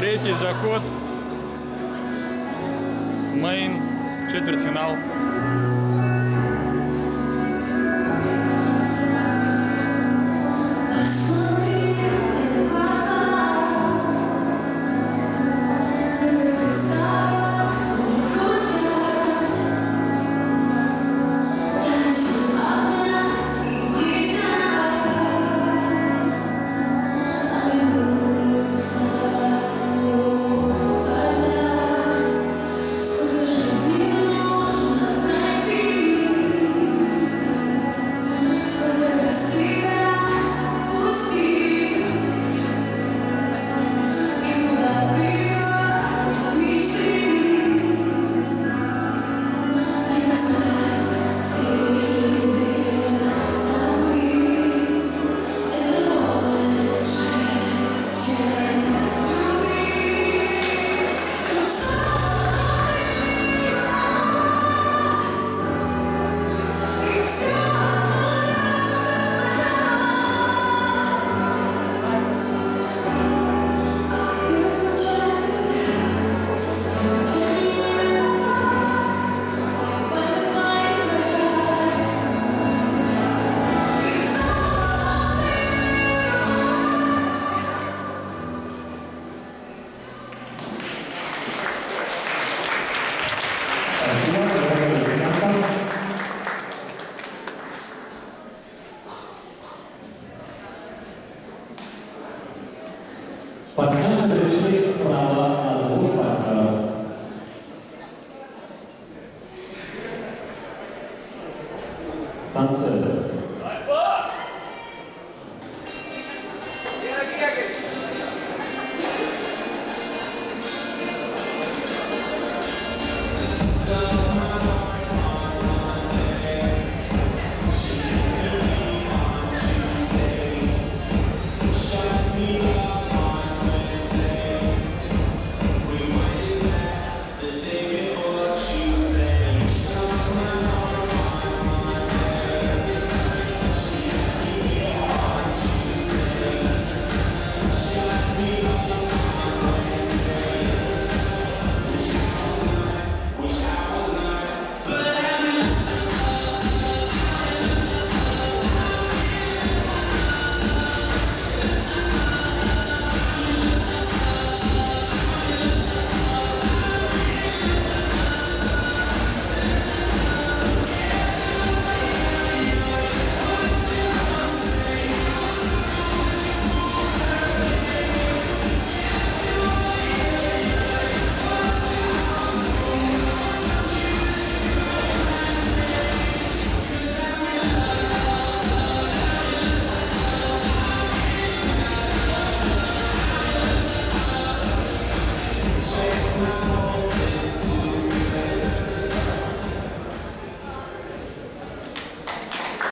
Третий заход. Мейн. Четвертьфинал. Партнерши пришли вправо на двух партнеров. Танцует.